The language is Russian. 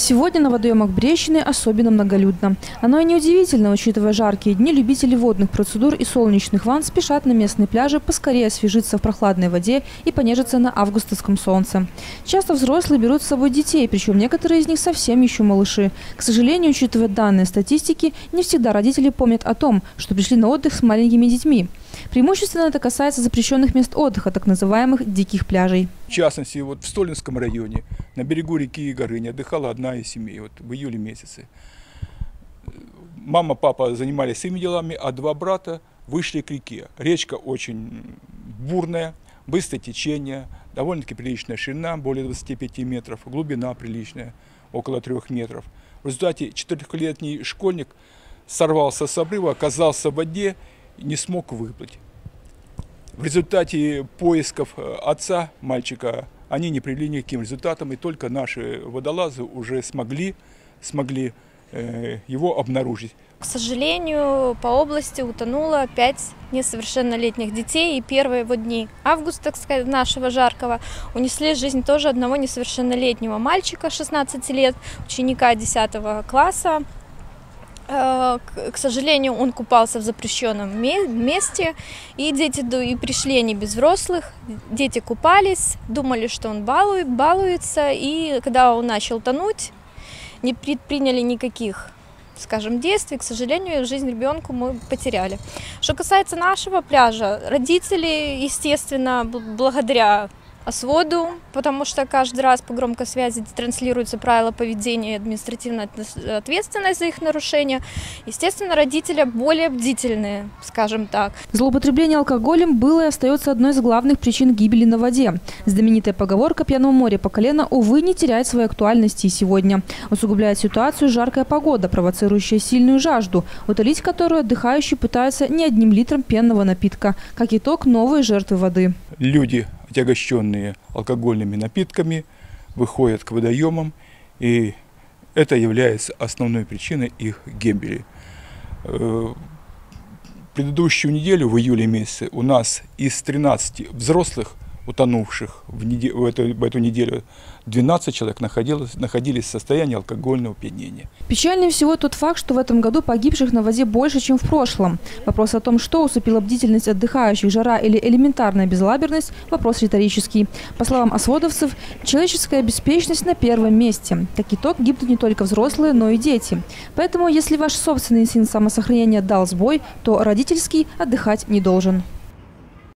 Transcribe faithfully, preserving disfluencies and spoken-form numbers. Сегодня на водоемах Брестчины особенно многолюдно. Оно и неудивительно, учитывая жаркие дни, любители водных процедур и солнечных ванн спешат на местные пляжи поскорее освежиться в прохладной воде и понежиться на августовском солнце. Часто взрослые берут с собой детей, причем некоторые из них совсем еще малыши. К сожалению, учитывая данные статистики, не всегда родители помнят о том, что пришли на отдых с маленькими детьми. Преимущественно это касается запрещенных мест отдыха, так называемых диких пляжей. В частности, вот в Столинском районе на берегу реки Горынь отдыхала одна из семей вот в июле месяце. Мама, папа занимались своими делами, а два брата вышли к реке. Речка очень бурная, быстрое течение, довольно-таки приличная ширина, более двадцати пяти метров, глубина приличная, около трёх метров. В результате четырехлетний школьник сорвался с обрыва, оказался в воде, не смог выплыть. В результате поисков отца мальчика они не привели никаким результатам, и только наши водолазы уже смогли, смогли э, его обнаружить. К сожалению, по области утонуло пять несовершеннолетних детей, и первые его дни августа, так сказать, нашего жаркого, унесли жизнь тоже одного несовершеннолетнего мальчика шестнадцати лет, ученика десятого класса. К сожалению, он купался в запрещенном месте, и дети и пришли не без взрослых. Дети купались, думали, что он балует, балуется, и когда он начал тонуть, не предприняли никаких, скажем, действий. К сожалению, жизнь ребенку мы потеряли. Что касается нашего пляжа, родители, естественно, благодаря ОСВОДу, потому что каждый раз по громкой связи транслируются правила поведения и административная ответственность за их нарушение. Естественно, родители более бдительные, скажем так. Злоупотребление алкоголем было и остается одной из главных причин гибели на воде. Знаменитая поговорка «пьяного моря по колено», увы, не теряет своей актуальности и сегодня. Усугубляет ситуацию жаркая погода, провоцирующая сильную жажду, утолить которую отдыхающие пытаются не одним литром пенного напитка. Как итог, новые жертвы воды. Люди, отягощенные алкогольными напитками, выходят к водоемам, и это является основной причиной их гибели. Предыдущую неделю, в июле месяце, у нас из тринадцати взрослых, утонувших в, неделю, в, эту, в эту неделю, двенадцать человек находилось, находились в состоянии алкогольного опьянения. Печальнее всего тот факт, что в этом году погибших на воде больше, чем в прошлом. Вопрос о том, что усыпила бдительность отдыхающих, жара или элементарная безлаберность – вопрос риторический. По словам осводовцев, человеческая беспечность на первом месте. Так итог гибнут не только взрослые, но и дети. Поэтому, если ваш собственный инстинкт самосохранения дал сбой, то родительский отдыхать не должен.